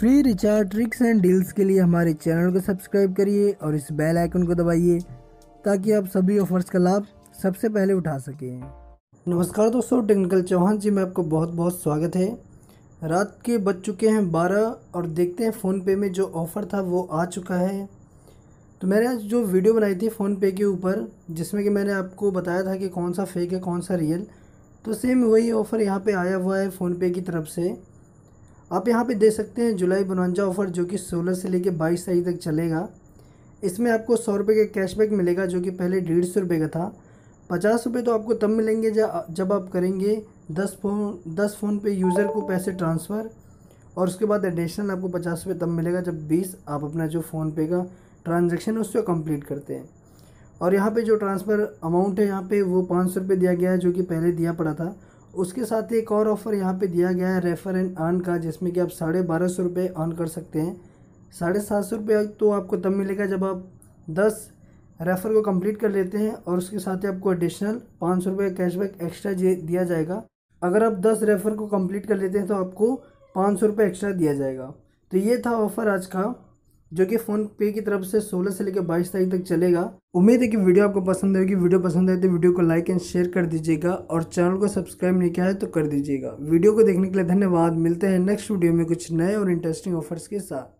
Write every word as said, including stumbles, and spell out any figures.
Free recharge tricks and deals के लिए हमारे चैनल को सब्सक्राइब करिए और इस बेल आइकन को दबाइए ताकि आप सभी ऑफर्स का लाभ सबसे पहले उठा सकें। नमस्कार दोस्तों, टेक्निकल चौहान जी में आपको बहुत बहुत स्वागत है। रात के बज चुके हैं बारह और देखते हैं फ़ोनपे में जो ऑफ़र था वो आ चुका है। तो मैंने आज जो वीडियो बनाई थी फ़ोनपे के ऊपर, जिसमें कि मैंने आपको बताया था कि कौन सा फेक है कौन सा रियल, तो सेम वही ऑफ़र यहाँ पे आया हुआ है फ़ोनपे की तरफ से। आप यहाँ पे देख सकते हैं जुलाई बनवंजा ऑफ़र जो कि सोलह से लेकर बाईस तारीख तक चलेगा। इसमें आपको सौ रुपये का कैशबैक मिलेगा जो कि पहले डेढ़ सौ रुपये का था। पचास रुपये तो आपको तब मिलेंगे जब आप करेंगे दस फोन दस फ़ोन पे यूज़र को पैसे ट्रांसफ़र, और उसके बाद एडिशनल आपको पचास रुपये तब मिलेगा जब बीस आप अपना जो फ़ोनपे का ट्रांजेक्शन है उसको कंप्लीट करते हैं। और यहाँ पे जो ट्रांसफ़र अमाउंट है यहाँ पे वो पाँच सौ रुपये दिया गया है जो कि पहले दिया पड़ा था। उसके साथ एक और ऑफ़र यहाँ पे दिया गया है रेफ़र एंड अर्न का, जिसमें कि आप साढ़े बारह सौ रुपये अर्न कर सकते हैं। साढ़े सात सौ रुपये तो आपको तब मिलेगा जब आप दस रेफ़र को कंप्लीट कर लेते हैं, और उसके साथ ही आपको एडिशनल पाँच सौ रुपये कैशबैक एक्स्ट्रा दिया जाएगा। अगर आप दस रेफ़र को कंप्लीट कर लेते हैं तो आपको पाँच सौ रुपये एक्स्ट्रा दिया जाएगा। तो ये था ऑफ़र आज का जो कि फ़ोनपे की तरफ से सोलह से लेकर बाईस तारीख तक चलेगा। उम्मीद है कि वीडियो आपको पसंद आएगी। वीडियो पसंद आए तो वीडियो को लाइक एंड शेयर कर दीजिएगा, और चैनल को सब्सक्राइब नहीं किया है तो कर दीजिएगा। वीडियो को देखने के लिए धन्यवाद। मिलते हैं नेक्स्ट वीडियो में कुछ नए और इंटरेस्टिंग ऑफर्स के साथ।